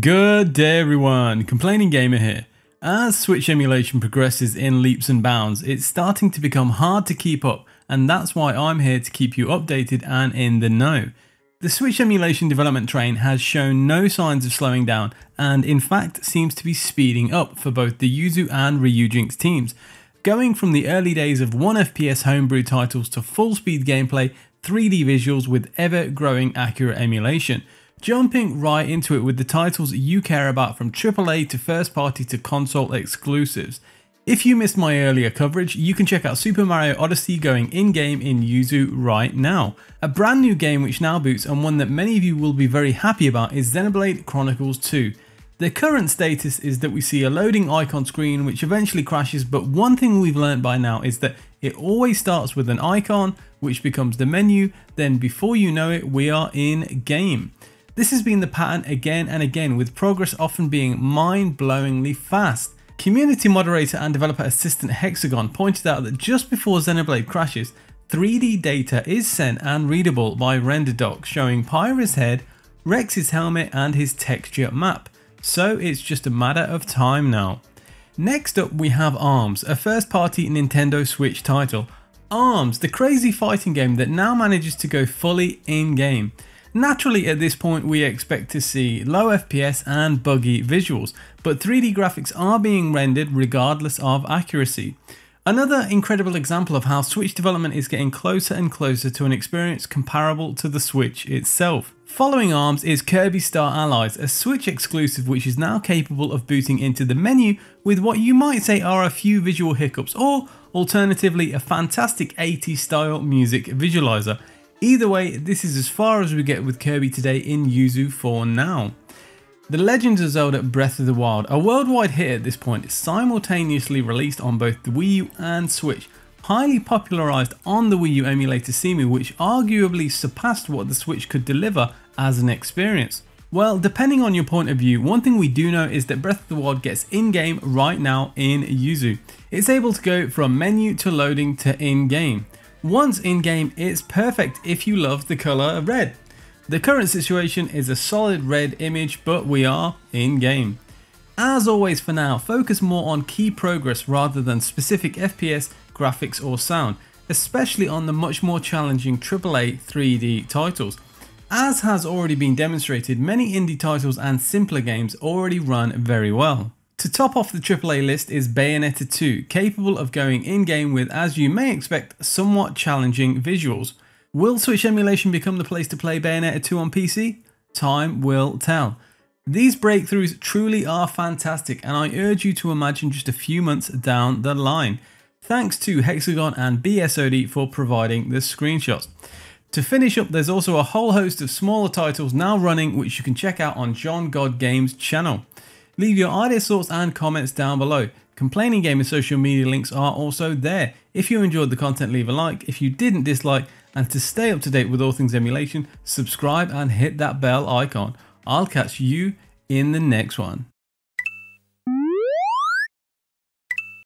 Good day everyone, Complaining Gamer here. As Switch emulation progresses in leaps and bounds, it's starting to become hard to keep up, and that's why I'm here to keep you updated and in the know. The Switch emulation development train has shown no signs of slowing down, and in fact seems to be speeding up for both the Yuzu and Ryujinx teams, going from the early days of 1 FPS homebrew titles to full speed gameplay, 3D visuals with ever growing accurate emulation. Jumping right into it with the titles you care about, from AAA to first party to console exclusives. If you missed my earlier coverage, you can check out Super Mario Odyssey going in-game in Yuzu right now. A brand new game which now boots, and one that many of you will be very happy about, is Xenoblade Chronicles 2. The current status is that we see a loading icon screen which eventually crashes, but one thing we've learned by now is that it always starts with an icon which becomes the menu, then before you know it we are in game. This has been the pattern again and again, with progress often being mind-blowingly fast. Community moderator and developer assistant Hexagon pointed out that just before Xenoblade crashes, 3D data is sent and readable by RenderDoc, showing Pyra's head, Rex's helmet and his texture map, so it's just a matter of time now. Next up we have ARMS, a first-party Nintendo Switch title. ARMS, the crazy fighting game that now manages to go fully in-game. Naturally at this point we expect to see low FPS and buggy visuals, but 3D graphics are being rendered regardless of accuracy. Another incredible example of how Switch development is getting closer and closer to an experience comparable to the Switch itself. Following ARMS is Kirby Star Allies, a Switch exclusive which is now capable of booting into the menu with what you might say are a few visual hiccups, or alternatively a fantastic 80s style music visualizer. Either way, this is as far as we get with Kirby today in Yuzu for now. The Legend of Zelda: Breath of the Wild, a worldwide hit at this point, simultaneously released on both the Wii U and Switch, highly popularised on the Wii U emulator Cemu, which arguably surpassed what the Switch could deliver as an experience. Well, depending on your point of view, one thing we do know is that Breath of the Wild gets in-game right now in Yuzu. It's able to go from menu to loading to in-game. Once in-game, it's perfect if you love the colour red. The current situation is a solid red image, but we are in-game. As always for now, focus more on key progress rather than specific FPS, graphics or sound, especially on the much more challenging AAA 3D titles. As has already been demonstrated, many indie titles and simpler games already run very well. To top off the AAA list is Bayonetta 2, capable of going in-game with, as you may expect, somewhat challenging visuals. Will Switch emulation become the place to play Bayonetta 2 on PC? Time will tell. These breakthroughs truly are fantastic, and I urge you to imagine just a few months down the line. Thanks to Hexagon and BSOD for providing the screenshots. To finish up, there's also a whole host of smaller titles now running which you can check out on John God Games channel. Leave your ideas, thoughts and comments down below. Complaining Gamer social media links are also there. If you enjoyed the content, leave a like. If you didn't, dislike. And to stay up to date with all things emulation, subscribe and hit that bell icon. I'll catch you in the next one.